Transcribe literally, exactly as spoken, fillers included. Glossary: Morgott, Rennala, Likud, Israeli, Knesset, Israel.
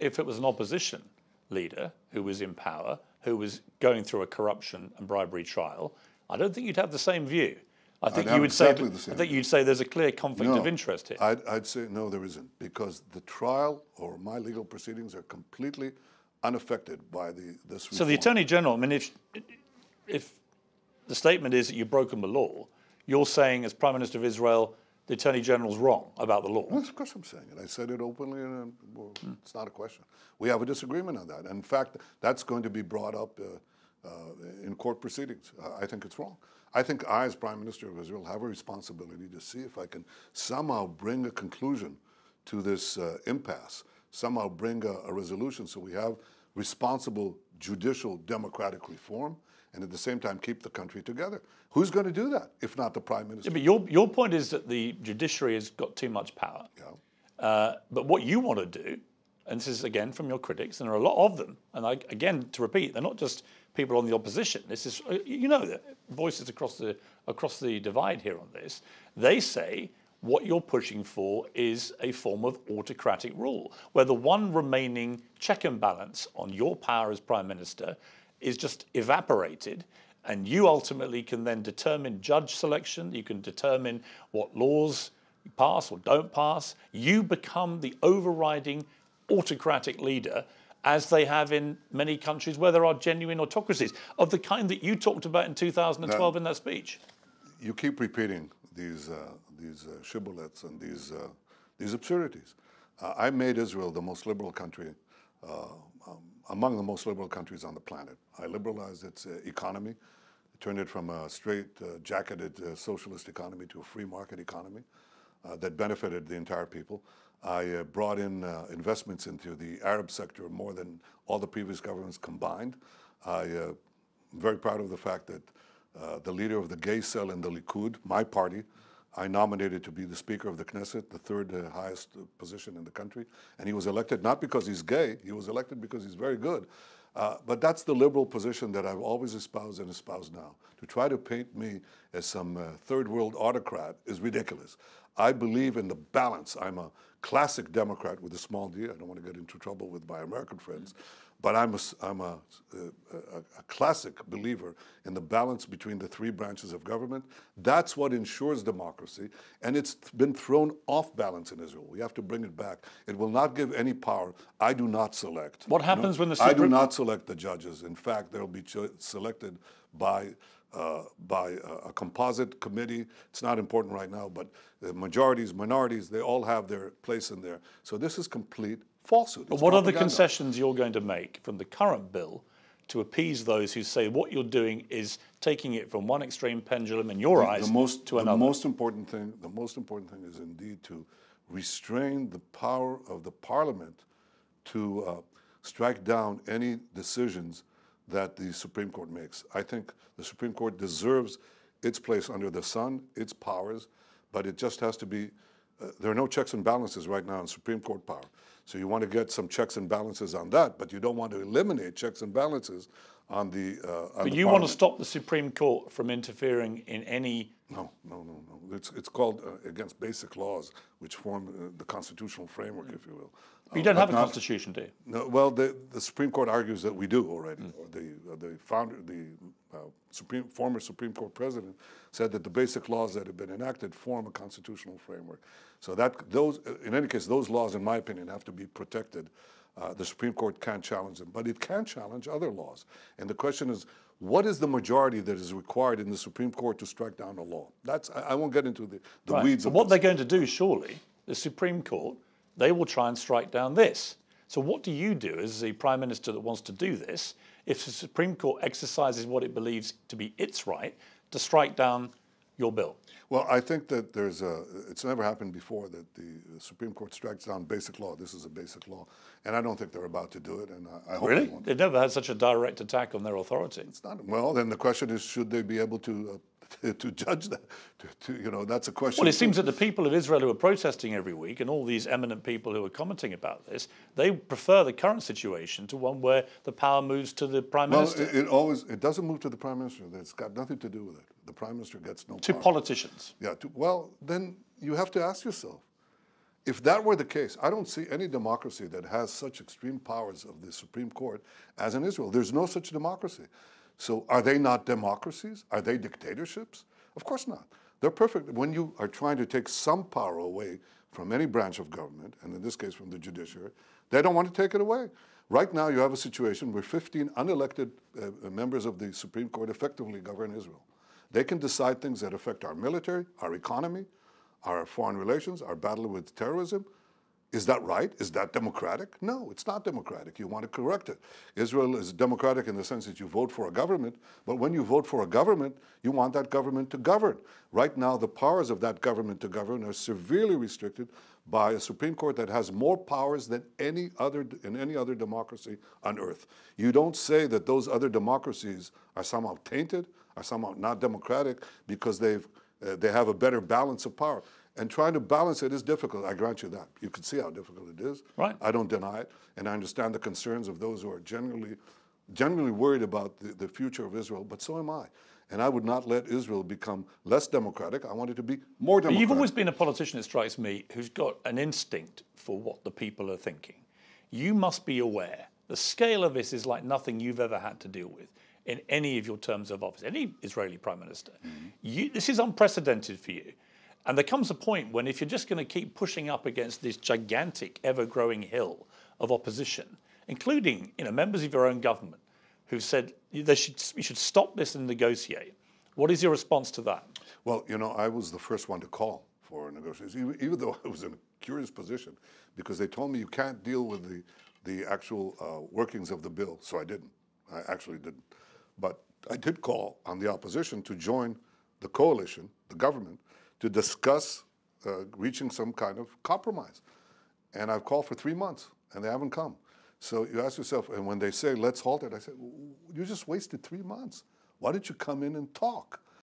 if it was an opposition leader who was in power, who was going through a corruption and bribery trial, I don't think you'd have the same view. I think you would exactly say that, I think you'd say there's a clear conflict no, of interest here. I'd, I'd say no, there isn't, because the trial or my legal proceedings are completely unaffected by the this. Reform. So the Attorney General, I mean, if if the statement is that you've broken the law, you're saying as Prime Minister of Israel, the Attorney General's wrong about the law. Well, of course I'm saying it. I said it openly, and well, hmm. it's not a question. We have a disagreement on that. In fact, that's going to be brought up uh, uh, in court proceedings. Uh, I think it's wrong. I think I, as Prime Minister of Israel, have a responsibility to see if I can somehow bring a conclusion to this uh, impasse, somehow bring a, a resolution so we have responsible judicial democratic reform and at the same time keep the country together. Who's going to do that if not the Prime Minister? Yeah, but your, your point is that the judiciary has got too much power. Yeah. Uh, but what you want to do, and this is again from your critics, and there are a lot of them, and I, again, to repeat, they're not just people on the opposition. This is, you know, the voices across the across the divide here on this. They say what you're pushing for is a form of autocratic rule, where the one remaining check and balance on your power as Prime Minister is just evaporated, and you ultimately can then determine judge selection. You can determine what laws pass or don't pass. You become the overriding autocratic leader, as they have in many countries where there are genuine autocracies, of the kind that you talked about in two thousand twelve now, in that speech. You keep repeating these, uh, these uh, shibboleths and these, uh, these absurdities. Uh, I made Israel the most liberal country, uh, um, among the most liberal countries on the planet. I liberalized its uh, economy, turned it from a straight, uh, jacketed uh, socialist economy to a free market economy uh, that benefited the entire people. I uh, brought in uh, investments into the Arab sector more than all the previous governments combined. I'm uh, very proud of the fact that uh, the leader of the gay cell in the Likud, my party, I nominated to be the Speaker of the Knesset, the third uh, highest position in the country. And he was elected not because he's gay, he was elected because he's very good. Uh, but that's the liberal position that I've always espoused and espoused now. To try to paint me as some uh, third world autocrat is ridiculous. I believe in the balance. I'm a classic Democrat with a small d. I don't want to get into trouble with my American friends, but I'm a, I'm a, a, a classic believer in the balance between the three branches of government. That's what ensures democracy, and it's been thrown off balance in Israel. We have to bring it back. It will not give any power. I do not select. What happens no, when the Supreme I do not select the judges. In fact, they'll be selected by Uh, by uh, a composite committee. It's not important right now, but the majorities, minorities, they all have their place in there. So this is complete falsehood. It's but what propaganda. Are the concessions you're going to make from the current bill to appease those who say what you're doing is taking it from one extreme pendulum in your the, eyes the most, to another? The most important thing, the most important thing is indeed to restrain the power of the parliament to uh, strike down any decisions that the Supreme Court makes. I think the Supreme Court deserves its place under the sun, its powers, but it just has to be, uh, there are no checks and balances right now in Supreme Court power. So you want to get some checks and balances on that, but you don't want to eliminate checks and balances on the uh, on But the you parliament. Want to stop the Supreme Court from interfering in any... No, no, no, no. It's, it's called uh, against basic laws, which form uh, the constitutional framework, if you will. But you don't uh, have a not, constitution, do you? No, well, the, the Supreme Court argues that we do already. Mm. Or the, uh, the founder, the uh, Supreme, former Supreme Court president said that the basic laws that have been enacted form a constitutional framework. So that those, in any case, those laws, in my opinion, have to be protected. Uh, the Supreme Court can't challenge them, but it can challenge other laws. And the question is, what is the majority that is required in the Supreme Court to strike down a law? That's, I, I won't get into the, the right. weeds but of what this. They're going to do, surely, the Supreme Court, they will try and strike down this. So what do you do as the Prime Minister that wants to do this if the Supreme Court exercises what it believes to be its right to strike down your bill? Well, I think that there's a, it's never happened before that the Supreme Court strikes down basic law. This is a basic law. And I don't think they're about to do it. And I, I hope Really? They won't. They've never had such a direct attack on their authority. It's not, well, then the question is, should they be able to, uh, to judge that? To, to, you know, that's a question. Well, it seems that the people of Israel who are protesting every week and all these eminent people who are commenting about this, they prefer the current situation to one where the power moves to the Prime well, Minister. Well, it, it always, it doesn't move to the Prime Minister. It's got nothing to do with it. The Prime Minister gets no power. To politicians. Yeah, to, well, then you have to ask yourself, If that were the case, I don't see any democracy that has such extreme powers of the Supreme Court as in Israel. There's no such democracy. So are they not democracies? Are they dictatorships? Of course not. They're perfect. When you are trying to take some power away from any branch of government, and in this case from the judiciary, they don't want to take it away. Right now you have a situation where fifteen unelected uh, members of the Supreme Court effectively govern Israel. They can decide things that affect our military, our economy, our foreign relations, our battle with terrorism. Is that right? Is that democratic? No, it's not democratic. You want to correct it. Israel is democratic in the sense that you vote for a government, but when you vote for a government, you want that government to govern. Right now, the powers of that government to govern are severely restricted by a Supreme Court that has more powers than any other in any other democracy on earth. You don't say that those other democracies are somehow tainted, are somehow not democratic because they've Uh, they have a better balance of power. And trying to balance it is difficult, I grant you that. You can see how difficult it is. Right. I don't deny it. And I understand the concerns of those who are generally, generally worried about the, the future of Israel, but so am I. And I would not let Israel become less democratic. I want it to be more democratic. But you've always been a politician, it strikes me, who's got an instinct for what the people are thinking. You must be aware. The scale of this is like nothing you've ever had to deal with in any of your terms of office, any Israeli prime minister. Mm-hmm. you, this is unprecedented for you. And there comes a point when if you're just going to keep pushing up against this gigantic, ever-growing hill of opposition, including you know, members of your own government who've said they should, you should stop this and negotiate, what is your response to that? Well, you know, I was the first one to call for negotiations, even, even though I was in a curious position, because they told me you can't deal with the, the actual uh, workings of the bill, so I didn't. I actually didn't. But I did call on the opposition to join the coalition, the government, to discuss uh, reaching some kind of compromise. And I've called for three months, and they haven't come. So you ask yourself, and when they say, let's halt it, I say, you just wasted three months. Why didn't you come in and talk?